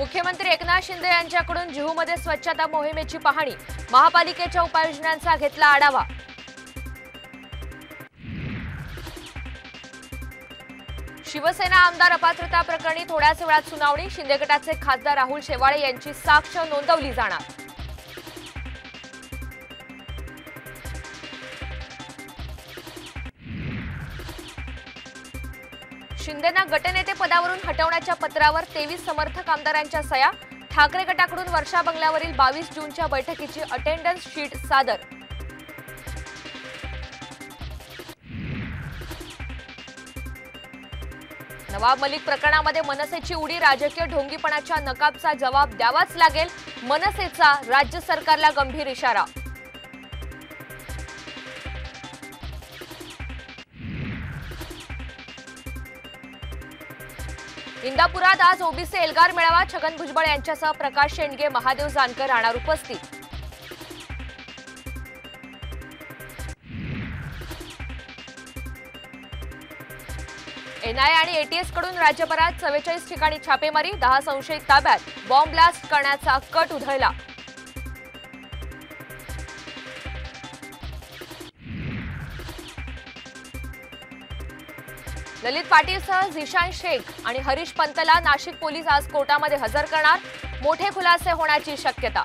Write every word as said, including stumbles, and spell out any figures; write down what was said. मुख्यमंत्री एकनाथ शिंदे यांच्याकडून जुहूमध्ये स्वच्छता मोहिमेची पाहणी, महापालिकेच्या उपाययोजनांचा घेतला आढावा। शिवसेना आमदार अपात्रता प्रकरणी थोड्याच वेळात सुनावणी, शिंदे गटाचे खासदार राहुल शेवाळे यांची साक्ष नोंदवली जाणार। शिंदेना गटनेते पदावरून हटवण्याच्या पत्रावर तेवीस समर्थक आमदारांच्या सह्या, ठाकरे गटाकडून वर्षा बंगल्यावरील बावीस जूनच्या बैठकीची अटेंडन्स शीट सादर। नवाब मलिक प्रकरणामध्ये मनसेची उडी, राजकीय ढोंगीपणाच्या नकाबचा जवाब द्यावाच लागेल, मनसेचा राज्य सरकारला गंभीर इशारा। इंदापुरात आज ओबीसी एल्गार मेळावा, छगन भुजबळ यांच्यासह प्रकाश शेंडगे, महादेव जानकर राणा उपस्थित। एनआयए आणि एटीएस कडून राज्यभरात चव्वेचाळीस ठिकाणी छापेमारी, दहा संशयित ताब्यात, बॉम्ब ब्लास्ट करण्याचा कट उधळला। ललित पाटीलसह जीशान शेख आणि हरीश पंतला नाशिक पोलीस आज कोर्टामध्ये हजर करणार, मोठे खुलासे होण्याची शक्यता।